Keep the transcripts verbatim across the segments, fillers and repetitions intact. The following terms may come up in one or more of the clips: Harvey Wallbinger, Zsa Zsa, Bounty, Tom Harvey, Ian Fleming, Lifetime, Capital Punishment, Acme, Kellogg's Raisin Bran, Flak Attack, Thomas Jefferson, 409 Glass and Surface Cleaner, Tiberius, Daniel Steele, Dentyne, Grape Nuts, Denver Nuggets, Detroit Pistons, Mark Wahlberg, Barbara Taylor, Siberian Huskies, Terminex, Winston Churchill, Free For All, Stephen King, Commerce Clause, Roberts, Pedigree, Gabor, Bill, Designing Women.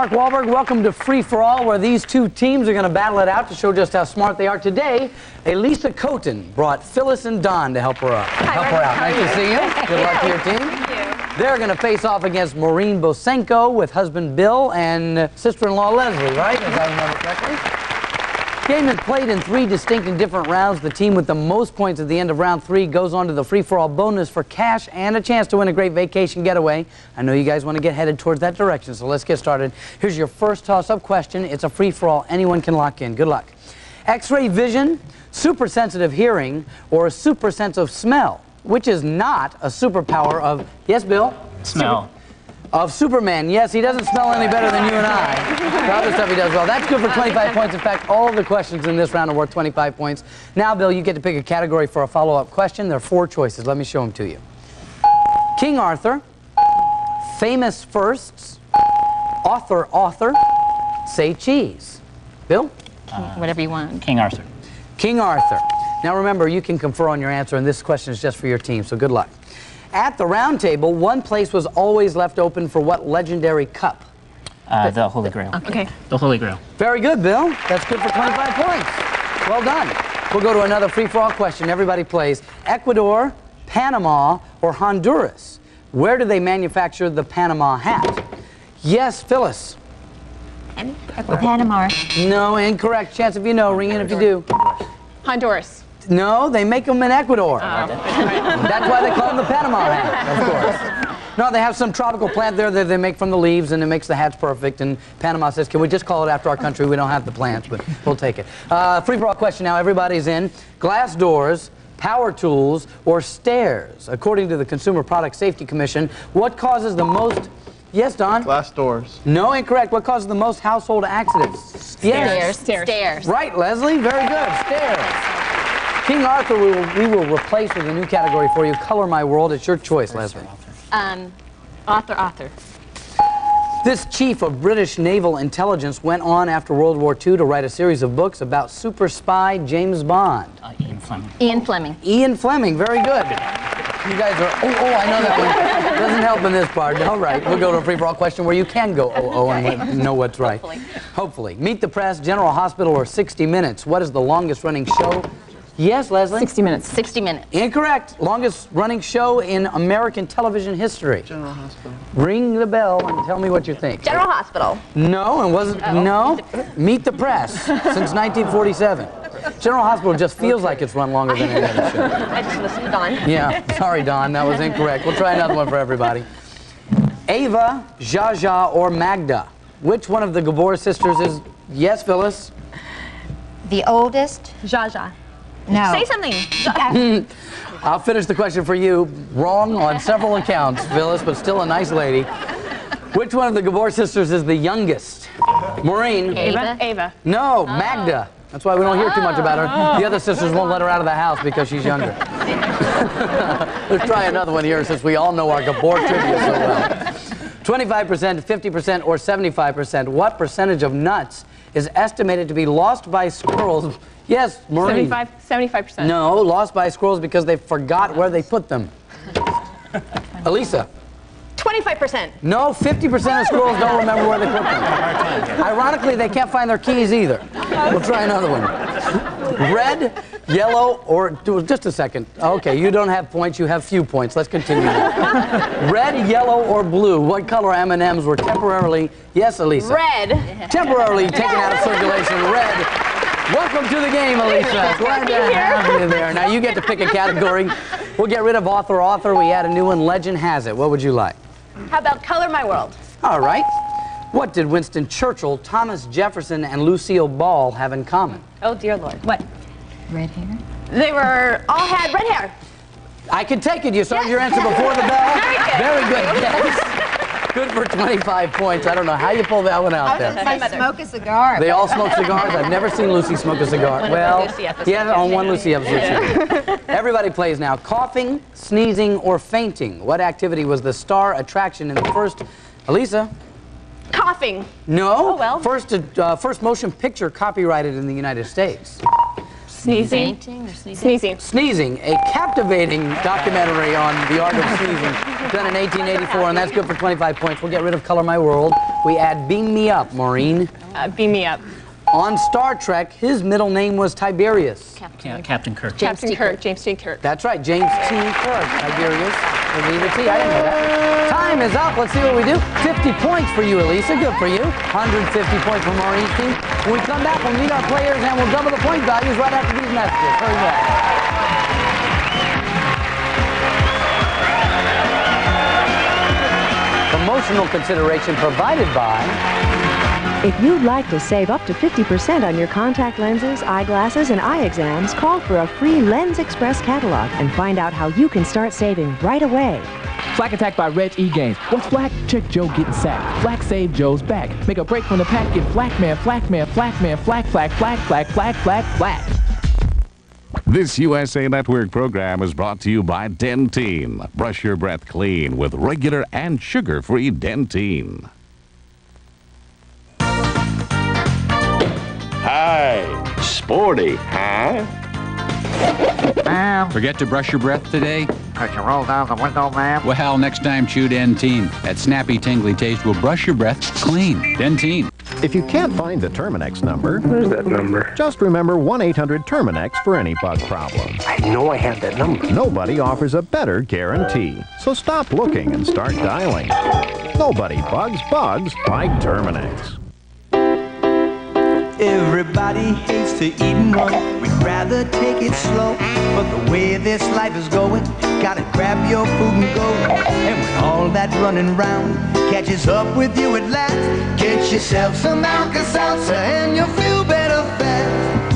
Mark Wahlberg. Welcome to Free For All, where these two teams are going to battle it out to show just how smart they are. Today, Elisa Kotin brought Phyllis and Don to help her up. Hi, help her out. Nice to see you. Good luck to your team. Thank you. They're going to face off against Maureen Bosenko with husband Bill and sister-in-law Leslie, right? As I remember correctly. Game is played in three distinct and different rounds. The team with the most points at the end of round three goes on to the free-for-all bonus for cash and a chance to win a great vacation getaway. I know you guys want to get headed towards that direction, so let's get started. Here's your first toss-up question. It's a free-for-all. Anyone can lock in. Good luck. X-ray vision, super-sensitive hearing, or a super-sense of smell, which is not a superpower of... Yes, Bill? Smell. Super Of Superman. Yes, he doesn't smell any better than you and I. The other stuff he does well. That's good for twenty-five points. In fact, all the questions in this round are worth twenty-five points. Now, Bill, you get to pick a category for a follow-up question. There are four choices. Let me show them to you. King Arthur, famous firsts, author, author, say cheese. Bill? Uh, Whatever you want. King Arthur. King Arthur. Now, remember, you can confer on your answer, and this question is just for your team, so good luck. At the round table, one place was always left open for what legendary cup? Uh, the, the Holy Grail. Okay. The Holy Grail. Very good, Bill. That's good for twenty-five points. Well done. We'll go to another free-for-all question. Everybody plays. Ecuador, Panama, or Honduras? Where do they manufacture the Panama hat? Yes, Phyllis. Ecuador. Panama. No, incorrect. Chance if you know. Ring in if you do. Honduras. No, they make them in Ecuador. Oh. That's why they call them the Panama hat, of course. No, they have some tropical plant there that they make from the leaves, and it makes the hats perfect. And Panama says, can we just call it after our country? We don't have the plants, but we'll take it. Uh, free for all question now. Everybody's in. Glass doors, power tools, or stairs? According to the Consumer Product Safety Commission, what causes the most... Yes, Don? Glass doors. No, incorrect. What causes the most household accidents? Stairs. Stairs. Stairs. Stairs. Right, Leslie? Very good. Stairs. King Arthur, we will, we will replace with a new category for you. Color My World. It's your choice, Leslie. Um, author, author. This chief of British naval intelligence went on after World War Two to write a series of books about super spy James Bond. Uh, Ian Fleming. Ian Fleming. Ian Fleming. Very good. You guys are, oh, oh, I know that one. Doesn't help in this part. All right, we'll go to a free-for-all question where you can go, oh, oh, and let, know what's right. Hopefully. Hopefully. Meet the Press, General Hospital, or sixty minutes. What is the longest-running show? Yes, Leslie? sixty minutes. sixty minutes. Incorrect. Longest running show in American television history. General Hospital. Ring the bell and tell me what you think. General Hospital. No, and wasn't, oh. no. Meet the Press since nineteen forty-seven. General Hospital just feels like it's run longer than any other show. I just listened to Don. Yeah, sorry, Don. That was incorrect. We'll try another one for everybody. Ava, Zsa Zsa, or Magda? Which one of the Gabor sisters is... Yes, Phyllis? The oldest. Zsa Zsa. No. Say something. I'll finish the question for you. Wrong on several accounts, Phyllis, but still a nice lady. Which one of the Gabor sisters is the youngest? Maureen. Ava. Ava. No, oh. Magda. That's why we don't hear too much about her. Oh. The other sisters won't let her out of the house because she's younger. Let's try another one here since we all know our Gabor trivia so well. twenty-five percent, fifty percent, or seventy-five percent. What percentage of nuts is estimated to be lost by squirrels? Yes, Maureen. seventy-five percent. No, lost by squirrels because they forgot where they put them. Elisa. twenty-five percent. No, fifty percent of squirrels don't remember where they put them. Ironically, they can't find their keys either. We'll try another one. Red, yellow, or... Just a second. Okay, you don't have points. You have few points. Let's continue. Red, yellow, or blue? What color M and M's were temporarily... Yes, Elisa. Red. Temporarily taken out of circulation. Red. Welcome to the game, Elisa. Glad to have you there. Now you get to pick a category. We'll get rid of author, author. We add a new one. Legend has it. What would you like? How about Color My World? All right. What did Winston Churchill, Thomas Jefferson, and Lucille Ball have in common? Oh, dear Lord. What? Red hair? They were all had red hair. I can take it. You started yes. your answer before the bell. Very good. Very good. Yes. Good for twenty-five points. I don't know how you pull that one out there. I smoke a cigar. They all smoke cigars. I've never seen Lucy smoke a cigar. Well, yeah, on one Lucy episode. Everybody plays now. Coughing, sneezing, or fainting. What activity was the star attraction in the first? Elisa. Coughing. No. Oh well. First, uh, first motion picture copyrighted in the United States. Sneezing. Fainting or sneezing? Sneezing. Sneezing, a captivating documentary on the art of sneezing, done in eighteen eighty-four, and that's good for twenty-five points. We'll get rid of Color My World. We add Beam Me Up, Maureen. Uh, beam Me Up. On Star Trek, his middle name was Tiberius. Captain, yeah, Captain Kirk. James Captain Kirk. Kirk. James T. Kirk. That's right, James T. Kirk. Tiberius. Elisa T. I didn't know that. Time is up. Let's see what we do. fifty points for you, Elisa. Good for you. one hundred fifty points for Maureen's team. When we come back, we'll meet our players and we'll double the point values right after these messages. Very well. Promotional consideration provided by... If you'd like to save up to fifty percent on your contact lenses, eyeglasses, and eye exams, call for a free Lens Express catalog and find out how you can start saving right away. Flak Attack by Reg E Games. When Flak, check Joe getting sacked. Flak save Joe's back. Make a break from the pack, get Flak Man, Flak Man, Flak Man, Flak, Flak, Flak, Flak, Flak, Flak, Flak. This U S A Network program is brought to you by Dentyne. Brush your breath clean with regular and sugar-free Dentyne. Hi, sporty, huh? Ma'am. Forget to brush your breath today? Could you roll down the window, ma'am? Well, next time chew Dentyne. That snappy, tingly taste will brush your breath clean. Dentyne. If you can't find the Terminex number... Where's that number? Just remember one eight hundred Terminex for any bug problem. I know I have that number. Nobody offers a better guarantee. So stop looking and start dialing. Nobody bugs bugs like Terminex. Everybody hates to eat and run. We'd rather take it slow. But the way this life is going, gotta grab your food and go. And when all that running round catches up with you at last, get yourself some Alka-Seltzer and you'll feel better fast.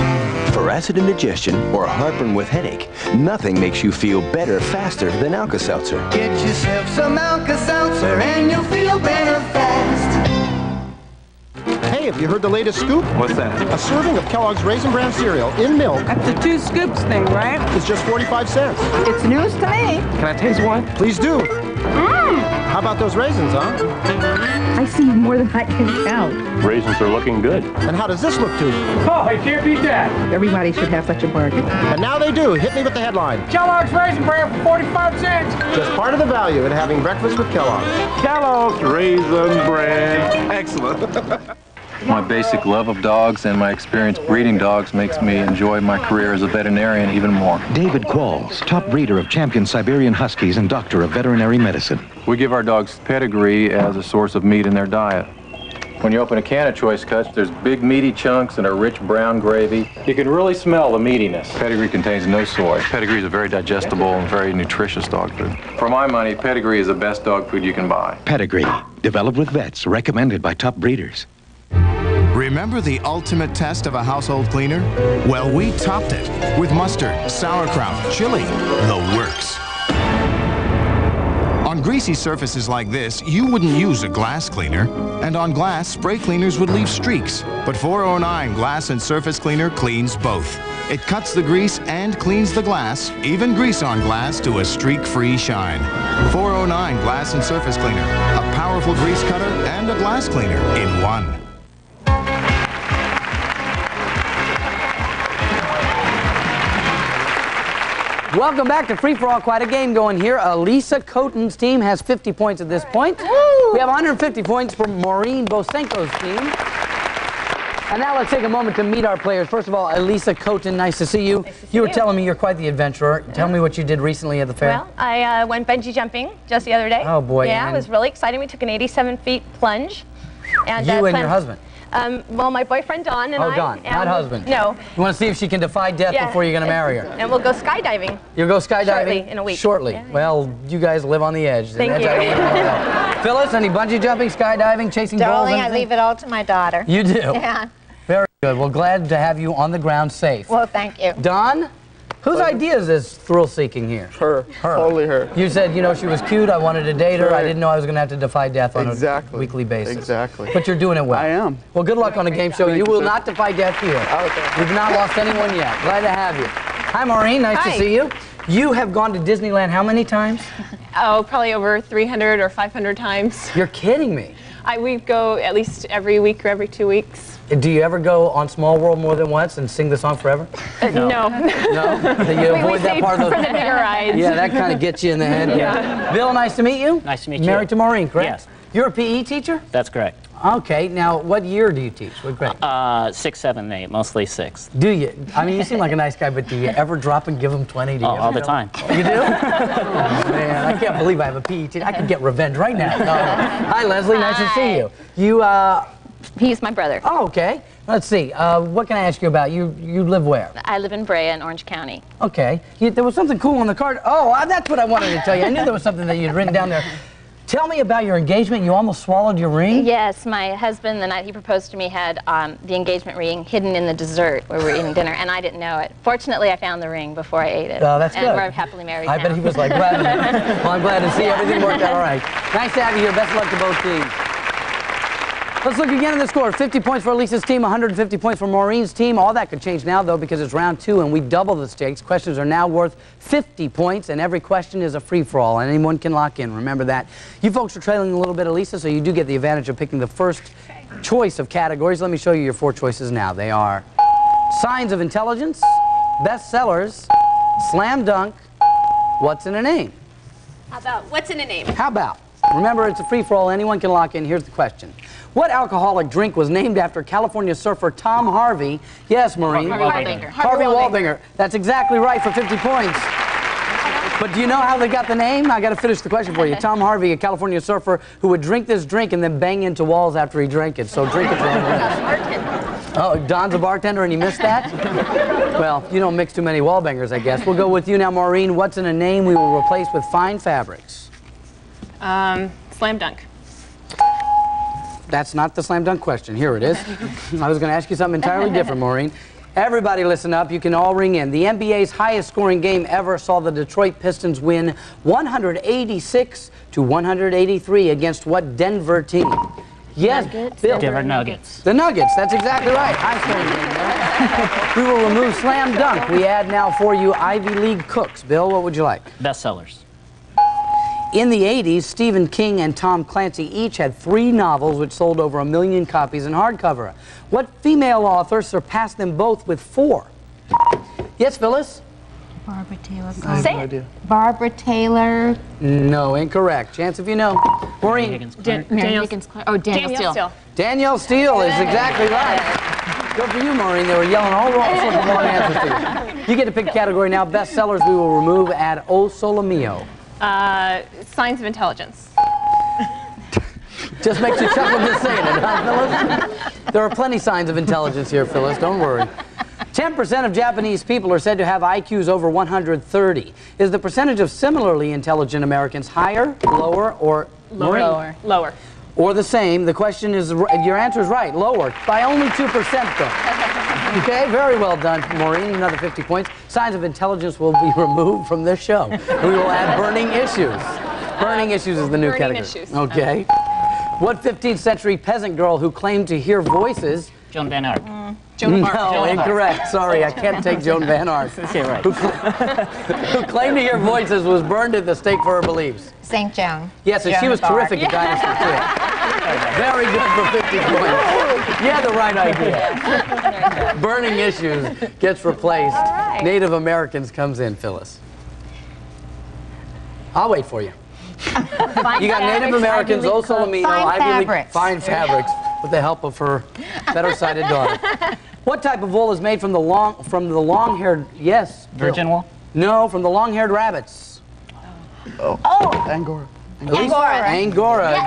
For acid indigestion or a heartburn with headache, nothing makes you feel better faster than Alka-Seltzer. Get yourself some Alka-Seltzer and you'll feel better fast. Hey, have you heard the latest scoop? What's that? A serving of Kellogg's Raisin Bran cereal in milk. That's the two scoops thing, right? It's just forty-five cents. It's news to me. Can I taste one? Please do. Mmm. How about those raisins, huh? I see more than I can count. Raisins are looking good. And how does this look to you? Oh, I can't beat that. Everybody should have such a bargain. And now they do. Hit me with the headline. Kellogg's Raisin Bran for forty-five cents. Just part of the value in having breakfast with Kellogg's. Kellogg's Raisin Bran. Excellent. My basic love of dogs and my experience breeding dogs makes me enjoy my career as a veterinarian even more. David Qualls, top breeder of champion Siberian Huskies and doctor of veterinary medicine. We give our dogs Pedigree as a source of meat in their diet. When you open a can of Choice Cuts, there's big meaty chunks and a rich brown gravy. You can really smell the meatiness. Pedigree contains no soy. Pedigree is a very digestible and very nutritious dog food. For my money, Pedigree is the best dog food you can buy. Pedigree, developed with vets, recommended by top breeders. Remember the ultimate test of a household cleaner? Well, we topped it with mustard, sauerkraut, chili, the works. On greasy surfaces like this, you wouldn't use a glass cleaner. And on glass, spray cleaners would leave streaks. But four oh nine Glass and Surface Cleaner cleans both. It cuts the grease and cleans the glass, even grease on glass, to a streak-free shine. four oh nine Glass and Surface Cleaner, a powerful grease cutter and a glass cleaner in one. Welcome back to Free For All. Quite a game going here. Elisa Kotin's team has fifty points at this point. Woo! We have one hundred fifty points for Maureen Bosenko's team. And now let's take a moment to meet our players. First of all, Elisa Kotin, nice to see you. Nice to see you were you. telling me you're quite the adventurer. Tell me what you did recently at the fair. Well, I uh, went bungee jumping just the other day. Oh, boy. Yeah, it was really exciting. We took an eighty-seven feet plunge. And, you uh, and your husband. Um, well, my boyfriend Don and oh, I. Oh, Don, not husband. No. You want to see if she can defy death yeah. before you're going to marry her. And we'll go skydiving. You'll go skydiving? Shortly, in a week. Shortly. Yeah. Well, you guys live on the edge. Thank That's you. Phyllis, any bungee jumping, skydiving, chasing balls? Darling, I leave it all to my daughter. You do? Yeah. Very good. Well, glad to have you on the ground safe. Well, thank you. Don? Whose idea is this thrill-seeking here? Her. Her. Totally her. You said, you know, she was cute, I wanted to date her, right. I didn't know I was going to have to defy death on exactly. a weekly basis. Exactly. But you're doing it well. I am. Well, good luck on the game show. You will not defy death here. Okay. We've not lost anyone yet. Glad to have you. Hi, Maureen. Nice Hi. to see you. You have gone to Disneyland how many times? Oh, probably over three hundred or five hundred times. You're kidding me. I, we go at least every week or every two weeks. Do you ever go on Small World more than once and sing the song forever? Uh, no. No. No? So you avoid we, we that part of the bigger rides. Yeah, that kind of gets you in the head. Yeah. Bill, nice to meet you. Nice to meet Married you. Married to Maureen, correct? Yes. You're a P E teacher? That's correct. Okay, now what year do you teach? What grade? Uh, six, seven, eight, mostly six. Do you? I mean, you seem like a nice guy, but do you ever drop and give them twenty? Do you oh, all the know? Time. You do? Oh, man, I can't believe I have a P E teacher. I could get revenge right now. Uh, hi, Leslie. Nice hi. to see you. You, uh... He's my brother. Oh, okay. Let's see. Uh, what can I ask you about? You you live where? I live in Brea in Orange County. Okay. You, there was something cool on the card. Oh, I, that's what I wanted to tell you. I knew there was something that you'd written down there. Tell me about your engagement. You almost swallowed your ring? Yes. My husband, the night he proposed to me, had um, the engagement ring hidden in the dessert where we were eating dinner, and I didn't know it. Fortunately, I found the ring before I ate it. Oh, that's and good. And we're happily married I now. bet he was like, glad to, well, I'm glad to see everything worked out all right. Nice to have you here. Best of luck to both teams. Let's look again at the score. fifty points for Elisa's team, one hundred fifty points for Maureen's team. All that could change now, though, because it's round two and we double the stakes. Questions are now worth fifty points, and every question is a free-for-all, and anyone can lock in. Remember that. You folks are trailing a little bit, Elisa, so you do get the advantage of picking the first choice of categories. Let me show you your four choices now. They are Signs of Intelligence, Bestsellers, Slam Dunk, What's in a Name? How about What's in a Name? How about? Remember, it's a free-for-all. Anyone can lock in. Here's the question. What alcoholic drink was named after California surfer Tom Harvey? Yes, Maureen. Harvey Wallbinger. Harvey Wallbinger. That's exactly right for fifty points. But do you know how they got the name? I got to finish the question for you. Tom Harvey, a California surfer, who would drink this drink and then bang into walls after he drank it. So drink it for him. Oh, Don's a bartender and he missed that? Well, you don't mix too many Wallbangers, I guess. We'll go with you now, Maureen. What's in a name we will replace with fine fabrics? Um, slam dunk. That's not the slam dunk question. Here it is. I was going to ask you something entirely different, Maureen. Everybody listen up. You can all ring in. The N B A's highest scoring game ever saw the Detroit Pistons win one eighty-six to one eighty-three against what Denver team? Yes, Nuggets. Bill. Denver Nuggets. The Nuggets. That's exactly right. High scoring game. We will remove slam dunk. We add now for you Ivy League cooks. Bill, what would you like? Bestsellers. In the eighties, Stephen King and Tom Clancy each had three novels which sold over a million copies in hardcover. What female author surpassed them both with four? Yes, Phyllis? Barbara Taylor. Barbara, Say it. Barbara Taylor. No, incorrect. Chance if you know. Maureen. Higgins Clark. Dan Daniel Higgins Clark. Oh, Daniel, Daniel Steele. Steele. Daniel Steele is exactly right. Good for you, Maureen. They were yelling all wrong sorts of wrong answers to you. You get to pick a category now. Bestsellers we will remove. Add O Sole Mio. Uh, signs of Intelligence. Just makes you chuckle just saying it, huh, Phyllis? There are plenty signs of intelligence here, Phyllis. Don't worry. ten percent of Japanese people are said to have I Qs over one hundred thirty. Is the percentage of similarly intelligent Americans higher, lower, or lower? Lower. Lower. Or the same? The question is, your answer is right, lower, by only two percent, though. Okay, very well done, Maureen. Another fifty points. Signs of Intelligence will be removed from this show. We will add Burning Issues. Burning Issues is the new burning category. Issues. Okay. What fifteenth century peasant girl who claimed to hear voices? Joan Van Ark. Mm. Joan of Arc. No, Joan incorrect. Arc. Sorry, I can't take Joan Van Ark. Right. Who, who claimed to hear voices was burned at the stake for her beliefs. Saint Joan. Yes, and Joan she was terrific at Dynasty too. Very good for fifty points. You had the right idea. Burning Issues gets replaced. Right. Native Americans comes in, Phyllis. I'll wait for you. Fine you got Native Americans, O Sole Mio, Ivy League, fine fabrics, with the help of her better-sighted daughter. What type of wool is made from the long, from the long-haired? Yes. Virgin wool. No, from the long-haired rabbits. Oh. Oh. Angora. Angora. Angora. Angora. Yes.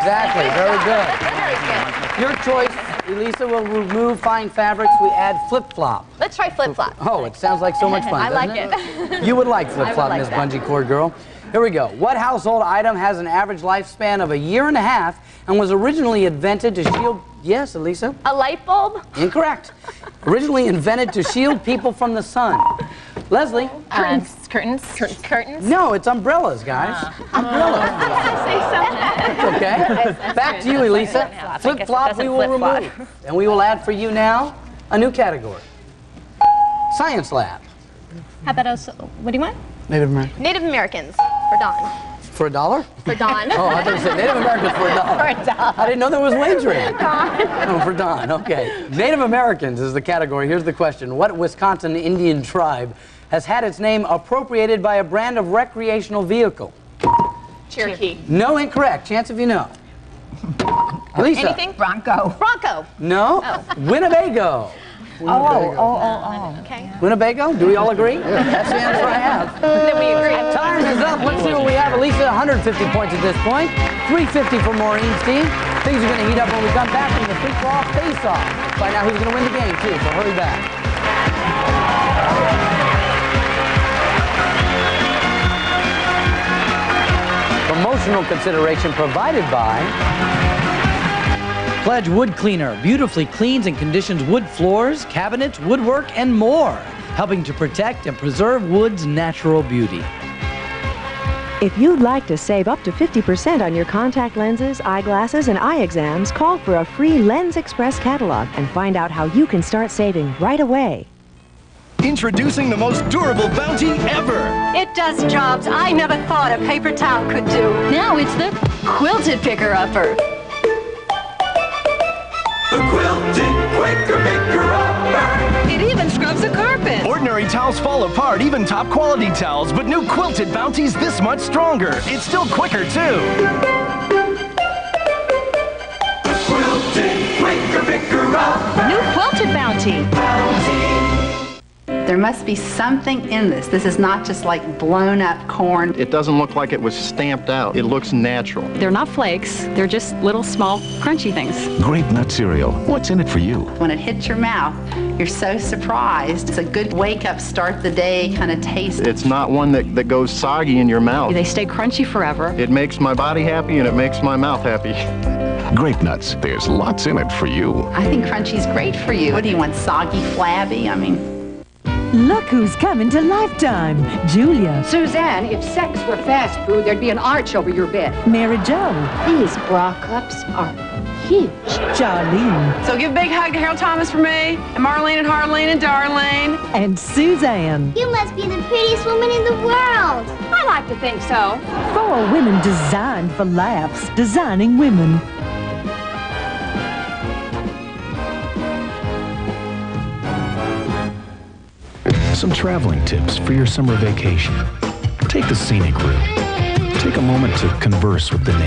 Exactly. Very good. Very good. Your choice. Elisa will remove fine fabrics. We add flip-flop. Let's try flip-flop. Oh, it sounds like so much fun. I like it? it. You would like flip-flop, like Miss Bungee Cord Girl. Here we go. What household item has an average lifespan of a year and a half and was originally invented to shield... Yes, Elisa? A light bulb? Incorrect. Originally invented to shield people from the sun. Leslie? Curtains. Uh, curtains. Curtains. Curtains. No, it's umbrellas, guys. Uh, umbrellas. I was going to say something. That's okay. Back to you, Elisa. Flip-flop we will remove. And we will add for you now a new category. Science lab. How about us? What do you want? Native Americans. Native Americans for Don. For a dollar? For Don. Oh, I thought you said Native Americans for a dollar. For a dollar. I didn't know there was wagering. Don. Oh, for Don, okay. Native Americans is the category. Here's the question. What Wisconsin Indian tribe has had its name appropriated by a brand of recreational vehicle? Cherokee. No, incorrect. Chance if you know. Lisa. Anything? Bronco. Bronco. No. Oh. Winnebago. Winnebago. Oh, oh, oh, oh. Okay. Winnebago? Do we all agree? Yeah. That's the answer I have. Then we agree. Time is up. Let's see what we have. At least one hundred fifty points at this point. three fifty for Maureen's team. Things are going to heat up when we come back from the Free For All face-off. Find out who's going to win the game, too, so hurry back. Promotional consideration provided by Pledge Wood Cleaner. Beautifully cleans and conditions wood floors, cabinets, woodwork, and more, helping to protect and preserve wood's natural beauty. If you'd like to save up to fifty percent on your contact lenses, eyeglasses, and eye exams, call for a free Lens Express catalog and find out how you can start saving right away. Introducing the most durable Bounty ever. It does jobs I never thought a paper towel could do. Now it's the quilted picker-upper. The quilted quicker picker-upper. It even scrubs the carpet. Ordinary towels fall apart, even top quality towels, but new quilted Bounty's this much stronger. It's still quicker, too. The quilted quicker picker-upper. New quilted Bounty. Bounty. There must be something in this. This is not just like blown up corn. It doesn't look like it was stamped out. It looks natural. They're not flakes. They're just little, small, crunchy things. Grape Nut cereal. What's in it for you? When it hits your mouth, you're so surprised. It's a good wake-up, start-the-day kind of taste. It's not one that, that goes soggy in your mouth. They stay crunchy forever. It makes my body happy, and it makes my mouth happy. Grape Nuts. There's lots in it for you. I think crunchy's great for you. What do you want, soggy, flabby? I mean... Look who's coming to Lifetime. Julia. Suzanne, if sex were fast food, there'd be an arch over your bed. Mary Jo. These bra cups are huge. Charlene. So give a big hug to Harold Thomas for me, and Marlene and Harlene and Darlene. And Suzanne. You must be the prettiest woman in the world. I like to think so. Four women designed for laughs. Designing women. Some traveling tips for your summer vacation. Take the scenic route. Take a moment to converse with the neighbors.